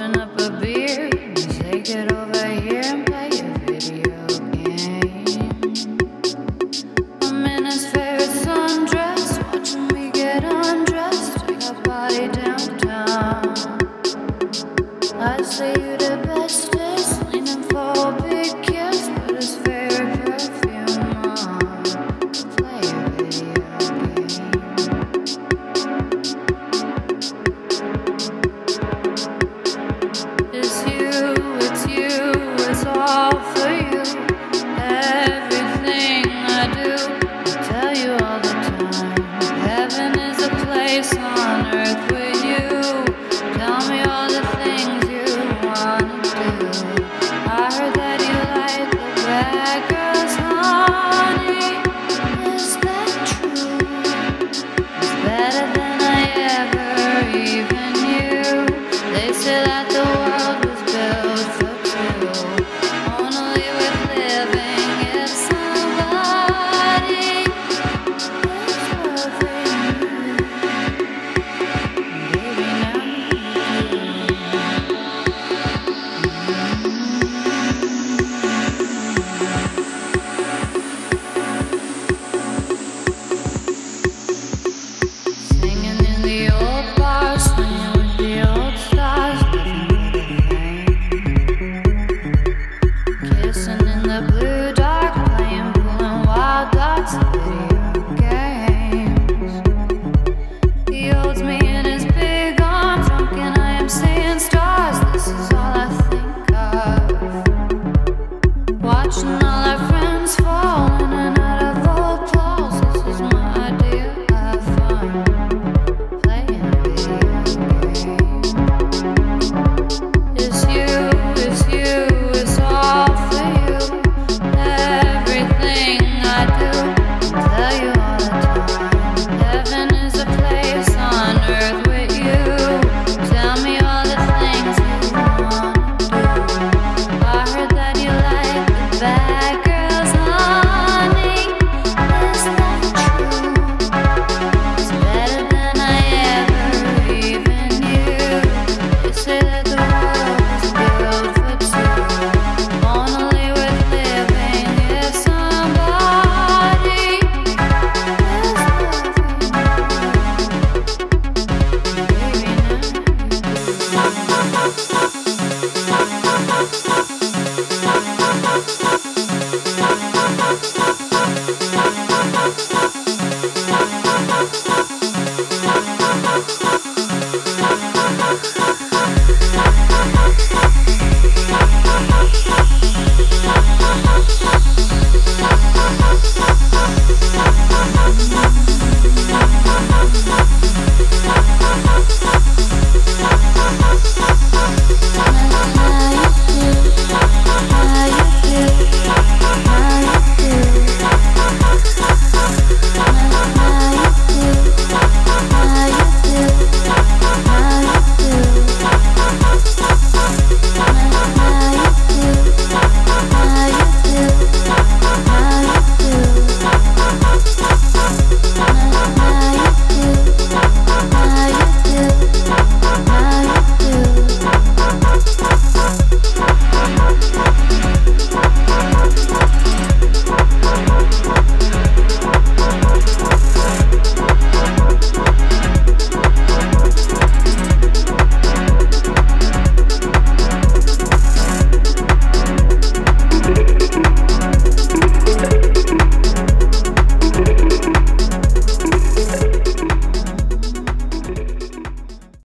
Open up a beer, take it over here and play a video game. I'm in his favorite sundress, watching me get undressed, take our body downtown. I say you the best is leaning for a big kiss with his favorite perfume on. Play a video game. It's you, it's all